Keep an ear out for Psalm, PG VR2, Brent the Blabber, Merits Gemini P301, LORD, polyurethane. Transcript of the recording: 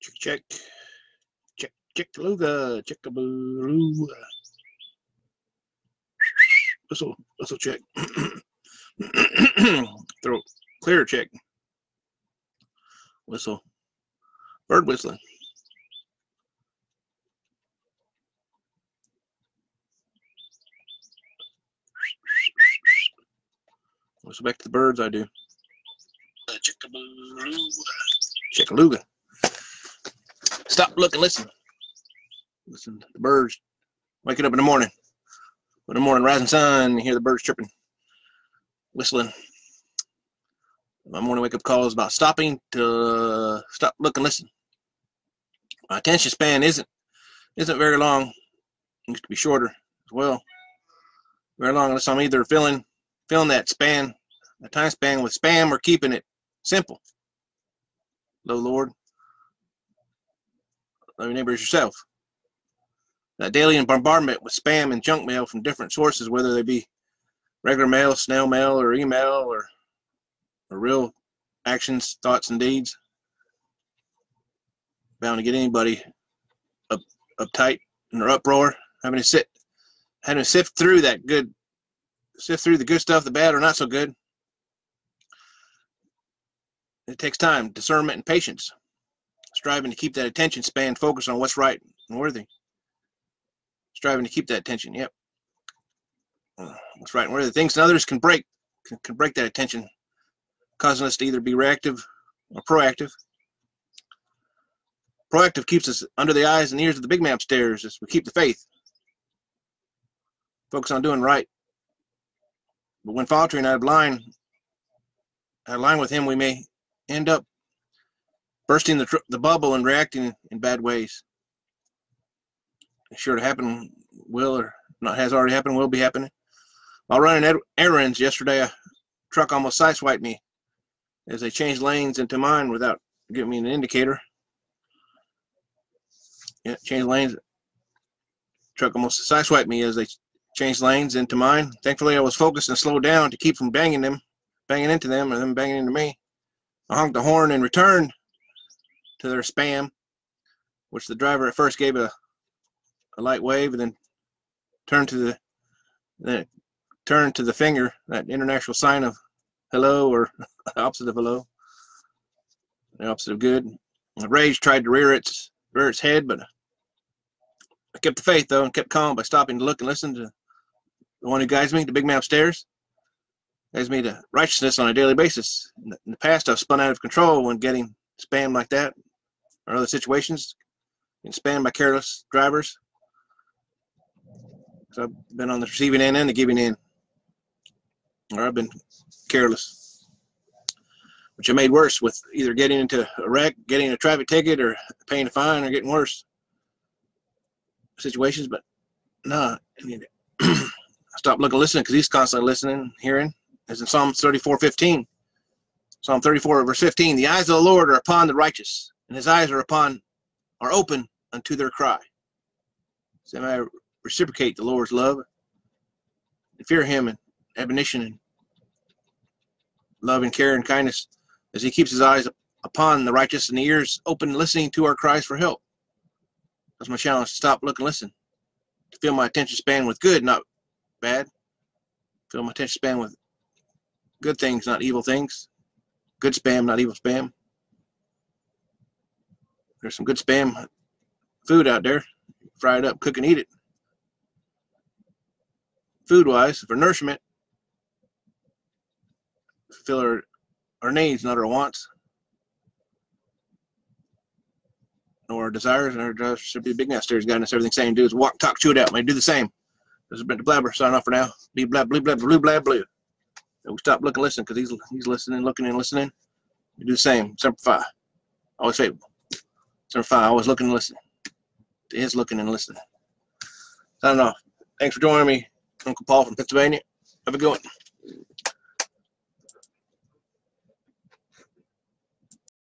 Check, check-a-boo. Whistle check. Throat clear check. Whistle. Bird whistling. Whistle back to the birds, I do. Check-a-boo. Chickaluga. Stop, look, and listen. Listen to the birds. Waking up in the morning. In the morning, rising sun, you hear the birds chirping, whistling. My morning wake-up call is about stopping to stop, look, and listen. My attention span isn't very long. It used to be shorter as well. Very long, unless I'm either filling that span, that time span with spam, or keeping it simple. Love the Lord. Love your neighbor as yourself. That daily bombardment with spam and junk mail from different sources, whether they be regular mail, snail mail, or email, or real actions, thoughts, and deeds, bound to get anybody uptight in their uproar. Having to sift through that good, sift through the good stuff, the bad or not so good. It takes time, discernment, and patience, striving to keep that attention span focused on what's right and worthy. Striving to keep that attention. Yep, that's right. Where the things and others can break that attention, causing us to either be reactive or proactive. Proactive keeps us under the eyes and ears of the big man upstairs as we keep the faith. Focus on doing right. But when faltering out of line with him, we may end up bursting the bubble and reacting in bad ways. Sure to happen, will, or not has already happened, will be happening. While running errands yesterday, a truck almost sideswiped me as they changed lanes into mine without giving me an indicator. Yeah, changed lanes. Truck almost sideswiped me as they changed lanes into mine. Thankfully, I was focused and slowed down to keep from banging into them, or them banging into me. I honked the horn and returned to their spam, which the driver at first gave a light wave, and then turn to the finger, that international sign of hello, or the opposite of hello, the opposite of good. The rage tried to rear its head, but I kept the faith though, and kept calm by stopping to look and listen to the one who guides me, the big man upstairs, guides me to righteousness on a daily basis. In the past, I've spun out of control when getting spammed like that, or other situations, and spammed by careless drivers. So I've been on the receiving end and the giving end. Or I've been careless, which I made worse with either getting into a wreck, getting a traffic ticket, or paying a fine, or getting worse situations. But no, I mean, I stopped looking, listening, because he's constantly listening, hearing. As in Psalm 34:15. Psalm 34, verse 15. The eyes of the Lord are upon the righteous, and his eyes are open unto their cry. So I reciprocate the Lord's love, and fear him, and admonition, and love, and care, and kindness, as he keeps his eyes upon the righteous and the ears open, listening to our cries for help. That's my challenge, to stop, look, and listen, to fill my attention span with good, not bad, fill my attention span with good things, not evil things, good spam, not evil spam. There's some good spam food out there, fry it up, cook and eat it. Food-wise, for nourishment, fulfill our needs, not our wants, nor our desires, and our desires should be big masters, guiding us everything same. Do is walk, talk, chew it out. May do the same. This is Brent the Blabber, signing off for now. Be blab, blue, blab, blue, blab, blue. And we stop looking, listen, because he's listening, looking, and listening. We do the same. Simplify. Always faithful. Simplify. Always looking and listening. To his looking and listening. Signing off. Thanks for joining me. Uncle Paul from Pennsylvania. Have a good one.